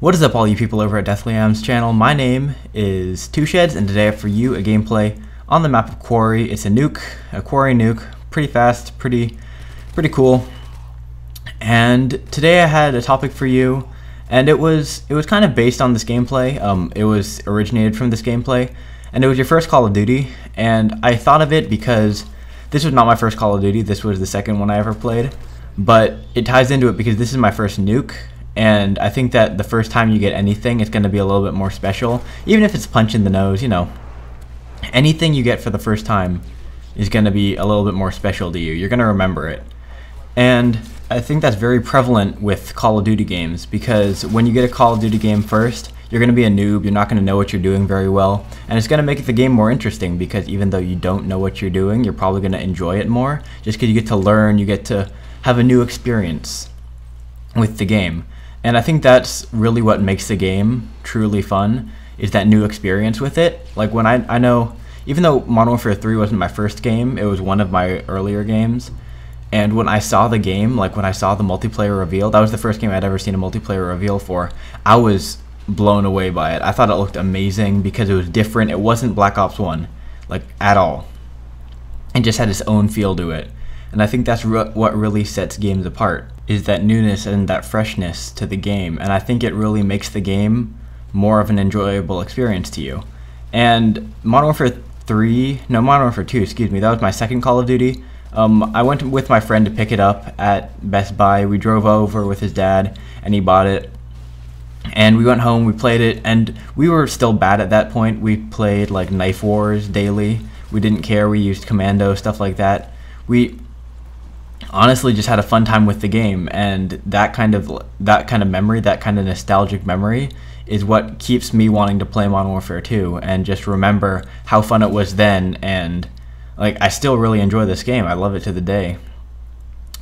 What is up all you people over at DeathlyAm's channel, my name is TooSheds and today I have for you a gameplay on the map of Quarry. It's a nuke, a Quarry nuke, pretty fast, pretty cool. And today I had a topic for you and it was kind of based on this gameplay, it was originated from this gameplay and it was your first Call of Duty, and I thought of it because this was not my first Call of Duty, this was the second one I ever played, but it ties into it because this is my first nuke. And I think that the first time you get anything, it's going to be a little bit more special. Even if it's a punch in the nose, you know, anything you get for the first time is going to be a little bit more special to you. You're going to remember it. And I think that's very prevalent with Call of Duty games, because when you get a Call of Duty game first, you're going to be a noob. You're not going to know what you're doing very well. And it's going to make the game more interesting, because even though you don't know what you're doing, you're probably going to enjoy it more just because you get to learn, you get to have a new experience with the game. And I think that's really what makes the game truly fun, is that new experience with it. Like when I know, even though Modern Warfare 3 wasn't my first game, it was one of my earlier games. And when I saw the game, like when I saw the multiplayer reveal, that was the first game I'd ever seen a multiplayer reveal for. I was blown away by it. I thought it looked amazing because it was different. It wasn't Black Ops 1, like at all. It just had its own feel to it. And I think that's what really sets games apart, is that newness and that freshness to the game. And I think it really makes the game more of an enjoyable experience to you. And Modern Warfare 2, excuse me, that was my second Call of Duty. I went with my friend to pick it up at Best Buy. We drove over with his dad and he bought it. And we went home, we played it, and we were still bad at that point. We played like Knife Wars daily. We didn't care, we used Commando, stuff like that. We honestly just had a fun time with the game, and that kind of memory, that kind of nostalgic memory is what keeps me wanting to play Modern Warfare 2 and just remember how fun it was then. And like, I still really enjoy this game, I love it to the day.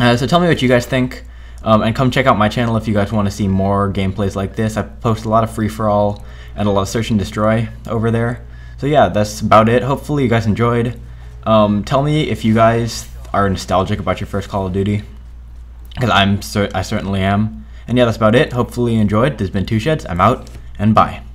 So tell me what you guys think, and come check out my channel if you guys want to see more gameplays like this. I post a lot of free-for-all and a lot of search and destroy over there. So yeah, that's about it. Hopefully you guys enjoyed. Tell me if you guys are nostalgic about your first Call of Duty, because I certainly am. And yeah, that's about it. Hopefully you enjoyed. This has been TooSheds. I'm out, and bye.